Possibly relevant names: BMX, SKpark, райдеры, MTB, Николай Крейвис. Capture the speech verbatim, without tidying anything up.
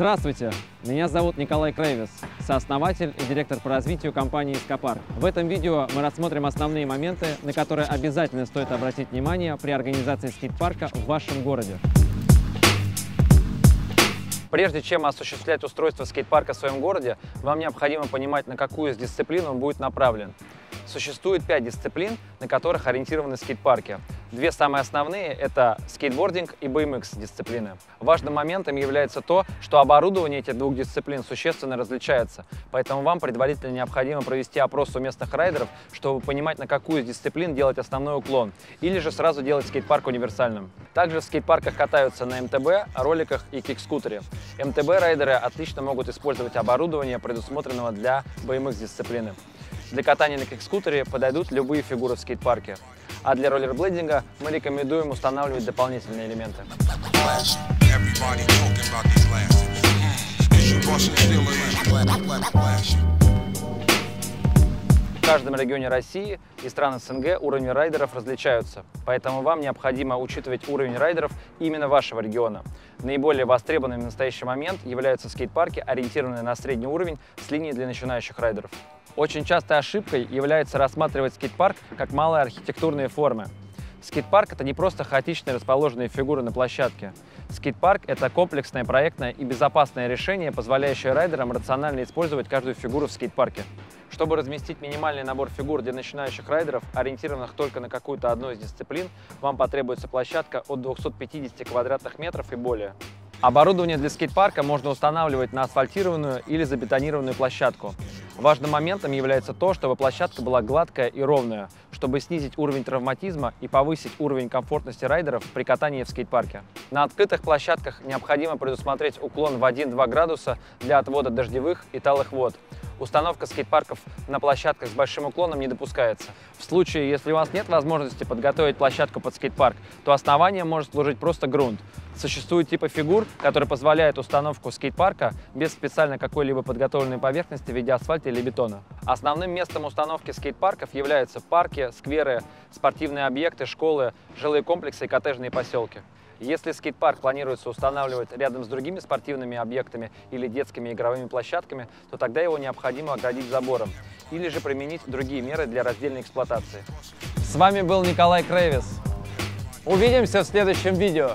Здравствуйте! Меня зовут Николай Крейвис, сооснователь и директор по развитию компании SKpark. В этом видео мы рассмотрим основные моменты, на которые обязательно стоит обратить внимание при организации скейт-парка в вашем городе. Прежде чем осуществлять устройство скейт-парка в своем городе, вам необходимо понимать, на какую из дисциплин он будет направлен. Существует пять дисциплин, на которых ориентированы скейт-парки. Две самые основные – это скейтбординг и би эм икс дисциплины. Важным моментом является то, что оборудование этих двух дисциплин существенно различается, поэтому вам предварительно необходимо провести опрос у местных райдеров, чтобы понимать, на какую из дисциплин делать основной уклон, или же сразу делать скейт-парк универсальным. Также в скейт-парках катаются на эм тэ бэ, роликах и кик-скутере. эм тэ бэ-райдеры отлично могут использовать оборудование, предусмотренного для би эм икс дисциплины. Для катания на кик-скутере подойдут любые фигуры в скейт-парке, а для роллерблейдинга мы рекомендуем устанавливать дополнительные элементы. В каждом регионе России и стран эс эн гэ уровни райдеров различаются, поэтому вам необходимо учитывать уровень райдеров именно вашего региона. Наиболее востребованными в настоящий момент являются скейт-парки, ориентированные на средний уровень с линией для начинающих райдеров. Очень частой ошибкой является рассматривать скейт-парк как малые архитектурные формы. Скейт-парк – это не просто хаотично расположенные фигуры на площадке. Скейт-парк – это комплексное, проектное и безопасное решение, позволяющее райдерам рационально использовать каждую фигуру в скейт-парке. Чтобы разместить минимальный набор фигур для начинающих райдеров, ориентированных только на какую-то одну из дисциплин, вам потребуется площадка от двухсот пятидесяти квадратных метров и более. Оборудование для скейт-парка можно устанавливать на асфальтированную или забетонированную площадку. Важным моментом является то, чтобы площадка была гладкая и ровная, чтобы снизить уровень травматизма и повысить уровень комфортности райдеров при катании в скейт-парке. На открытых площадках необходимо предусмотреть уклон в один-два градуса для отвода дождевых и талых вод. Установка скейт-парков на площадках с большим уклоном не допускается. В случае, если у вас нет возможности подготовить площадку под скейт-парк, то основанием может служить просто грунт. Существуют типы фигур, которые позволяют установку скейт-парка без специально какой-либо подготовленной поверхности в виде асфальта или бетона. Основным местом установки скейт-парков являются парки, скверы, спортивные объекты, школы, жилые комплексы и коттеджные поселки. Если скейт-парк планируется устанавливать рядом с другими спортивными объектами или детскими игровыми площадками, то тогда его необходимо оградить забором или же применить другие меры для раздельной эксплуатации. С вами был Николай Крейвис. Увидимся в следующем видео.